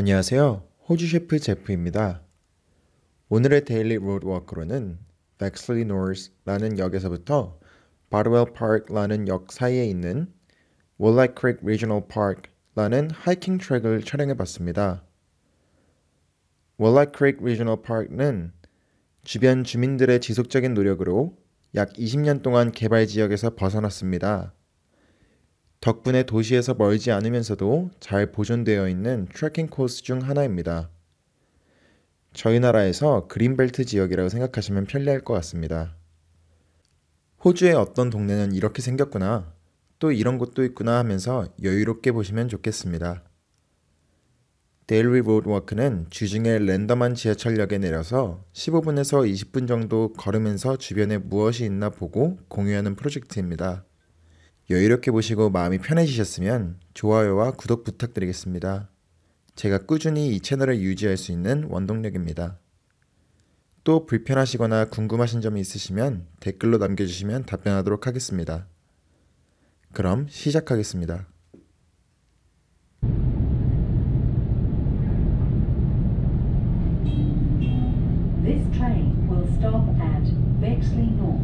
안녕하세요. 호주 셰프 제프입니다. 오늘의 데일리 로드워크로는 Bexley North라는 역에서부터 Bardwell Park라는 역 사이에 있는 Wollack Creek Regional Park라는 하이킹 트랙을 촬영해봤습니다. Wollack Creek Regional Park는 주변 주민들의 지속적인 노력으로 약 20년 동안 개발 지역에서 벗어났습니다. 덕분에 도시에서 멀지 않으면서도 잘 보존되어 있는 트레킹 코스 중 하나입니다. 저희 나라에서 그린벨트 지역이라고 생각하시면 편리할 것 같습니다. 호주의 어떤 동네는 이렇게 생겼구나, 또 이런 곳도 있구나 하면서 여유롭게 보시면 좋겠습니다. 데일리 로드워크는 주중에 랜덤한 지하철역에 내려서 15분에서 20분 정도 걸으면서 주변에 무엇이 있나 보고 공유하는 프로젝트입니다. 여유롭게 보시고 마음이 편해지셨으면 좋아요와 구독 부탁드리겠습니다. 제가 꾸준히 이 채널을 유지할 수 있는 원동력입니다. 또 불편하시거나 궁금하신 점이 있으시면 댓글로 남겨주시면 답변하도록 하겠습니다. 그럼 시작하겠습니다. This train will stop at Bexley North.